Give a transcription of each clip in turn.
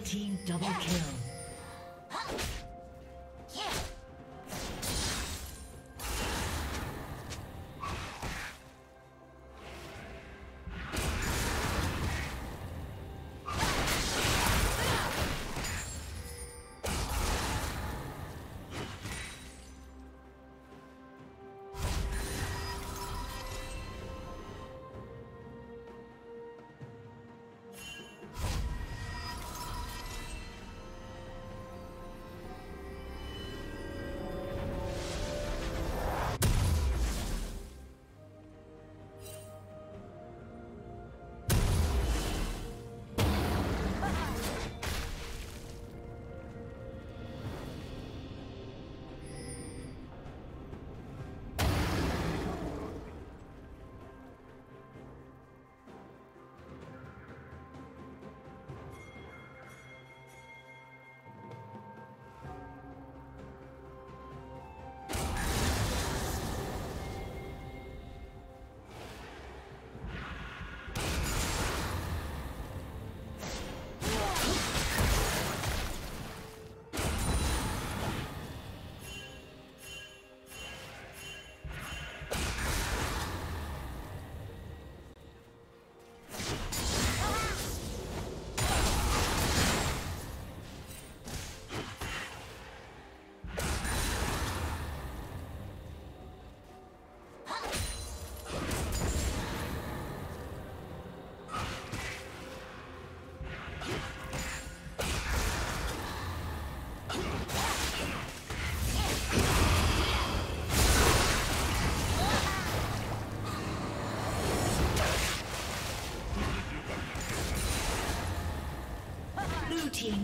Red team double kill.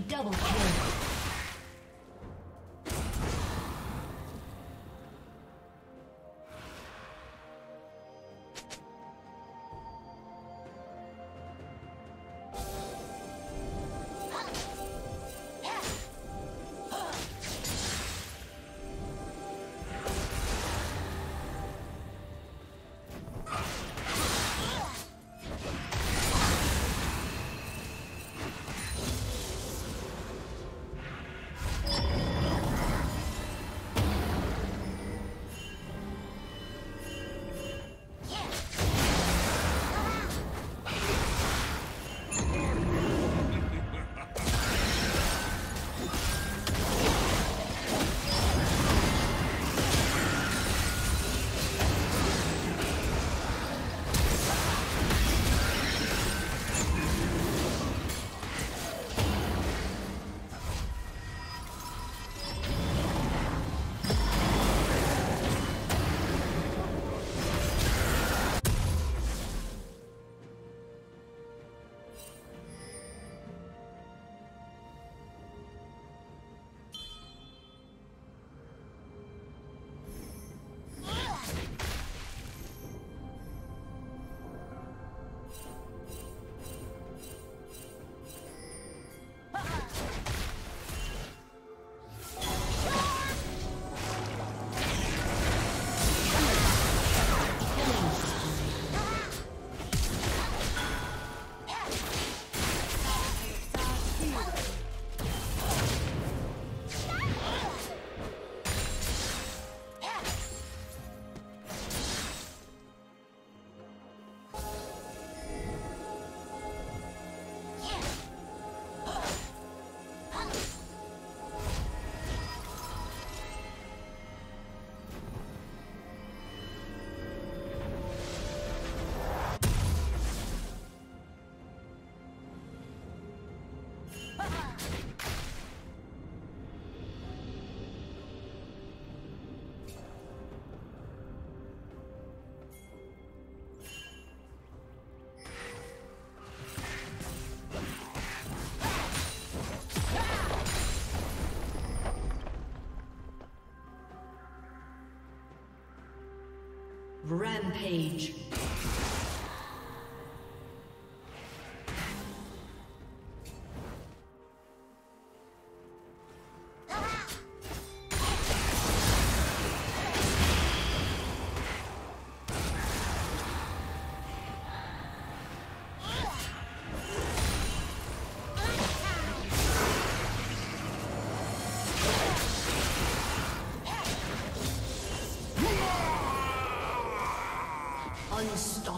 Double kill. Rampage.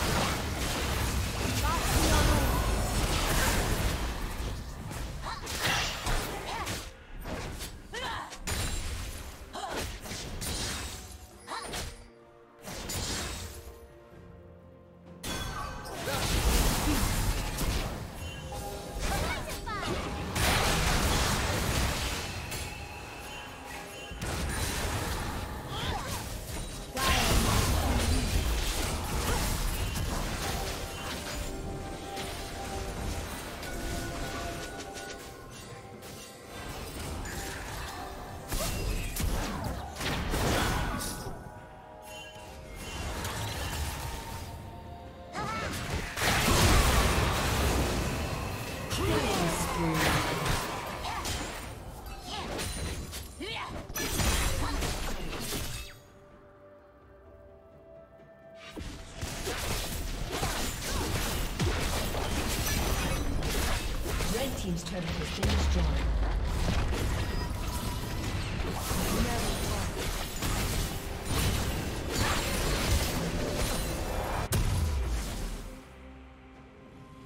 Team's turret has been destroyed.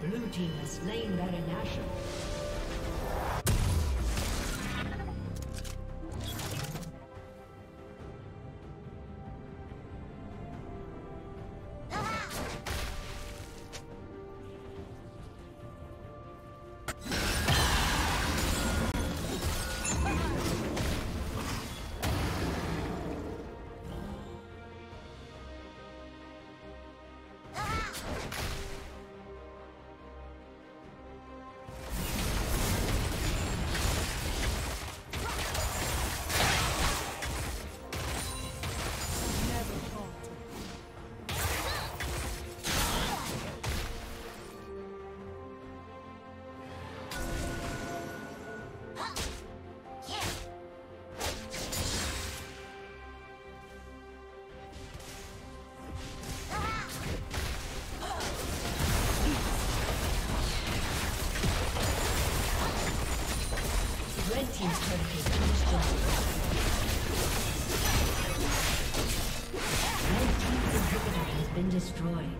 Blue Team has slain Baron Nashor. Team's turret has been destroyed. Red Team's inhibitor has been destroyed.